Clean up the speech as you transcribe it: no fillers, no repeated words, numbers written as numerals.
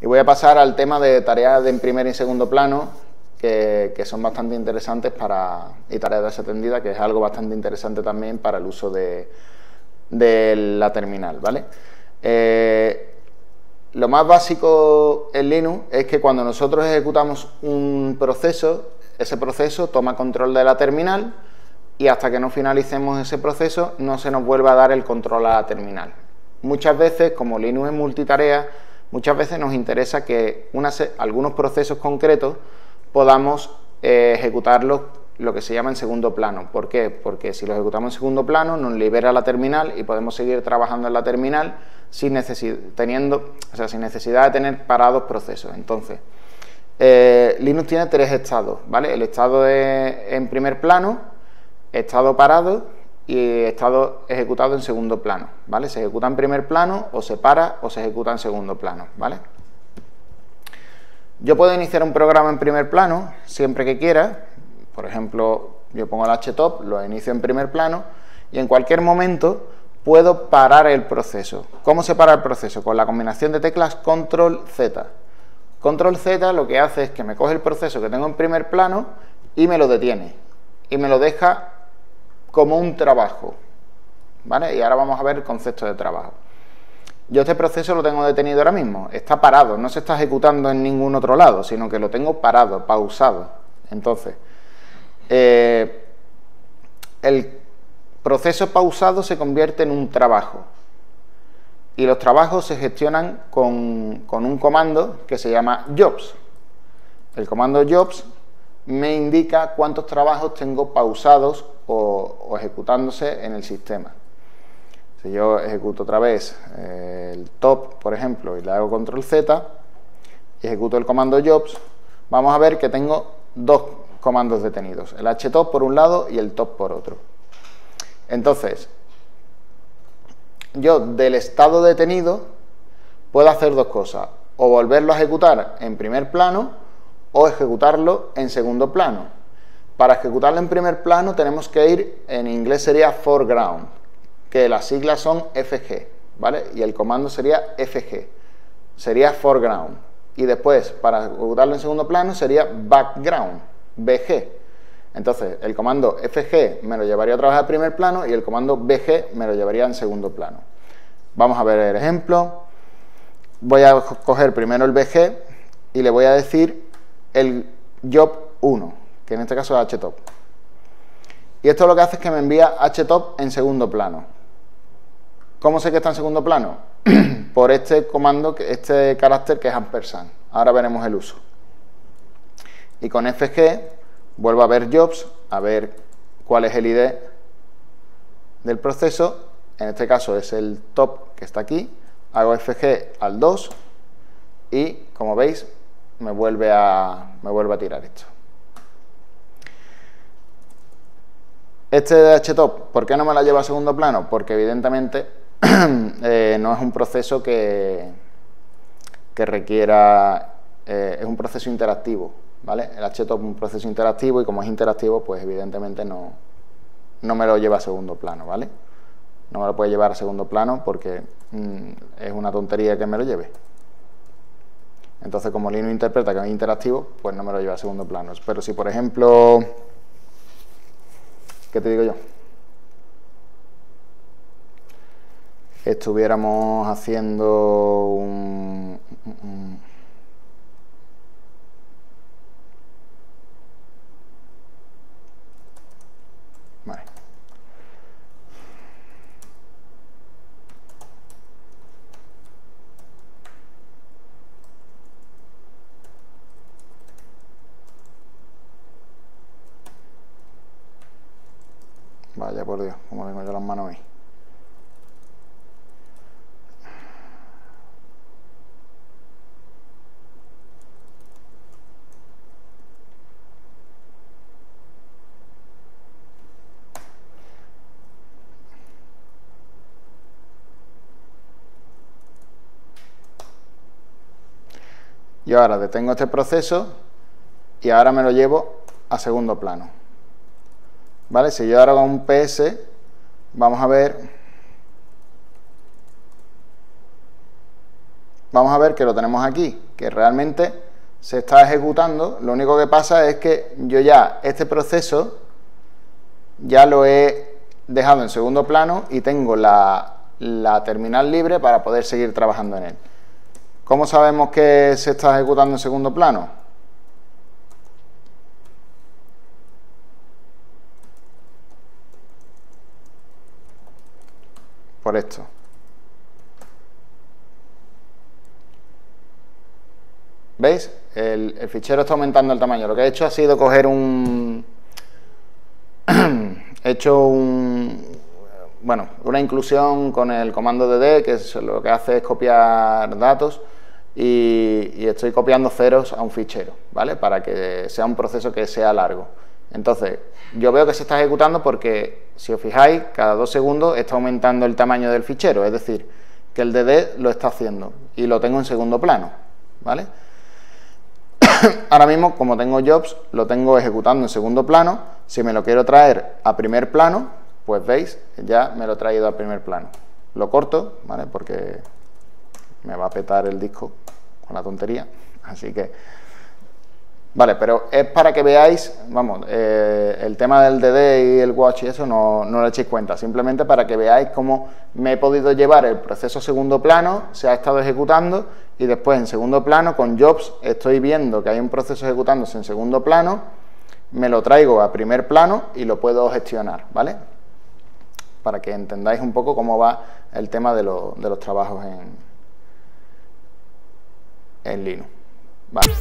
Y voy a pasar al tema de tareas de en primer y segundo plano, que son bastante interesantes para, y tareas de atendida, que es algo bastante interesante también para el uso de la terminal, ¿vale? Lo más básico en Linux es que cuando nosotros ejecutamos un proceso, ese proceso toma control de la terminal y hasta que no finalicemos ese proceso no se nos vuelve a dar el control a la terminal. Muchas veces, como Linux es multitarea, muchas veces nos interesa que algunos procesos concretos podamos ejecutarlos lo que se llama en segundo plano. ¿Por qué? Porque si lo ejecutamos en segundo plano nos libera la terminal y podemos seguir trabajando en la terminal sin necesidad de tener parados procesos. Entonces, Linux tiene tres estados, ¿vale? El estado en primer plano, estado parado y estado ejecutado en segundo plano, ¿vale? Se ejecuta en primer plano o se para o se ejecuta en segundo plano, ¿vale? Yo puedo iniciar un programa en primer plano siempre que quiera. Por ejemplo, yo pongo el htop, lo inicio en primer plano y en cualquier momento puedo parar el proceso. ¿Cómo se para el proceso? Con la combinación de teclas CTRL-Z. CTRL-Z lo que hace es que me coge el proceso que tengo en primer plano y me lo detiene. Y me lo deja como un trabajo, ¿vale? Y ahora vamos a ver el concepto de trabajo. Yo este proceso lo tengo detenido ahora mismo. Está parado, no se está ejecutando en ningún otro lado, sino que lo tengo parado, pausado. Entonces, el proceso pausado se convierte en un trabajo y los trabajos se gestionan con un comando que se llama jobs. El comando jobs me indica cuántos trabajos tengo pausados o ejecutándose en el sistema. Si yo ejecuto otra vez el top, por ejemplo, y le hago control Z y ejecuto el comando jobs, vamos a ver que tengo dos comandos detenidos, el htop por un lado y el top por otro. Entonces, yo del estado detenido puedo hacer dos cosas, o volverlo a ejecutar en primer plano o ejecutarlo en segundo plano. Para ejecutarlo en primer plano tenemos que ir, en inglés sería foreground, que las siglas son FG, ¿vale? Y el comando sería FG, sería foreground. Y después, para ejecutarlo en segundo plano sería background, BG. Entonces, el comando FG me lo llevaría otra vez al primer plano y el comando BG me lo llevaría en segundo plano. Vamos a ver el ejemplo. Voy a coger primero el BG y le voy a decir el job 1, que en este caso es htop. Y esto lo que hace es que me envía htop en segundo plano. ¿Cómo sé que está en segundo plano? Por este comando, este carácter que es ampersand. Ahora veremos el uso. Y con FG vuelvo a ver jobs, a ver cuál es el ID del proceso. En este caso es el top que está aquí. Hago FG al 2 y, como veis, me vuelve a tirar esto. Este de htop, ¿por qué no me la lleva a segundo plano? Porque evidentemente no es un proceso que requiera... es un proceso interactivo, ¿vale? El htop es un proceso interactivo y como es interactivo, pues evidentemente no me lo lleva a segundo plano, ¿vale? No me lo puede llevar a segundo plano porque es una tontería que me lo lleve. Entonces, como Linux interpreta que es interactivo, pues no me lo lleva a segundo plano. Pero si, por ejemplo... ¿Qué te digo yo? Estuviéramos haciendo un Vale. Vaya por Dios, como tengo yo las manos ahí. Y ahora detengo este proceso y ahora me lo llevo a segundo plano, ¿vale? Si yo ahora hago un PS, vamos a ver vamos a ver que lo tenemos aquí, que realmente se está ejecutando. Lo único que pasa es que yo ya este proceso ya lo he dejado en segundo plano y tengo la terminal libre para poder seguir trabajando en él. ¿Cómo sabemos que se está ejecutando en segundo plano? Por esto. ¿Veis? El fichero está aumentando el tamaño. Lo que he hecho ha sido coger una inclusión con el comando DD, que es lo que hace es copiar datos, y estoy copiando ceros a un fichero, ¿vale? Para que sea un proceso que sea largo. Entonces, yo veo que se está ejecutando porque, si os fijáis, cada 2 segundos está aumentando el tamaño del fichero, es decir, que el DD lo está haciendo y lo tengo en segundo plano, ¿vale? Ahora mismo, como tengo jobs, lo tengo ejecutando en segundo plano. Si me lo quiero traer a primer plano, pues veis, ya me lo he traído a primer plano. Lo corto, ¿vale? Porque me va a petar el disco con la tontería, así que... Vale, pero es para que veáis, vamos, el tema del DD y el watch y eso no le echéis cuenta, simplemente para que veáis cómo me he podido llevar el proceso a segundo plano, se ha estado ejecutando y después en segundo plano con jobs estoy viendo que hay un proceso ejecutándose en segundo plano, me lo traigo a primer plano y lo puedo gestionar, ¿vale? Para que entendáis un poco cómo va el tema de los trabajos en Linux. Vale.